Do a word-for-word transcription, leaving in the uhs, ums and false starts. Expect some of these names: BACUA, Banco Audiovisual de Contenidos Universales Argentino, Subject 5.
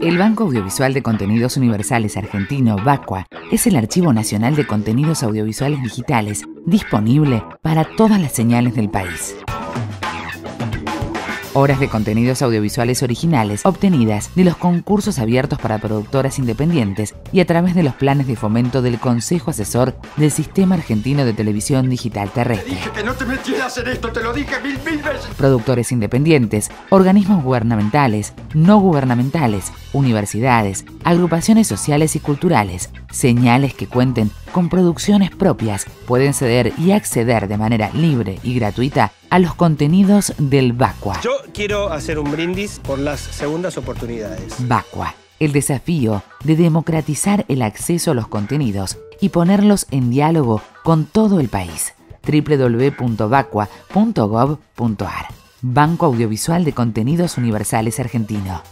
El Banco Audiovisual de Contenidos Universales Argentino, BACUA, es el Archivo Nacional de Contenidos Audiovisuales Digitales, disponible para todas las señales del país. Horas de contenidos audiovisuales originales obtenidas de los concursos abiertos para productoras independientes y a través de los planes de fomento del Consejo Asesor del Sistema Argentino de Televisión Digital Terrestre. Te dije que no te metieras en esto, te lo dije mil, mil veces. Productores independientes, organismos gubernamentales, no gubernamentales, universidades, agrupaciones sociales y culturales, señales que cuenten con producciones propias, pueden ceder y acceder de manera libre y gratuita a los contenidos del BACUA. Yo quiero hacer un brindis por las segundas oportunidades. BACUA, el desafío de democratizar el acceso a los contenidos y ponerlos en diálogo con todo el país. doble u doble u doble u punto bacua punto gov punto ar. Banco Audiovisual de Contenidos Universales Argentino.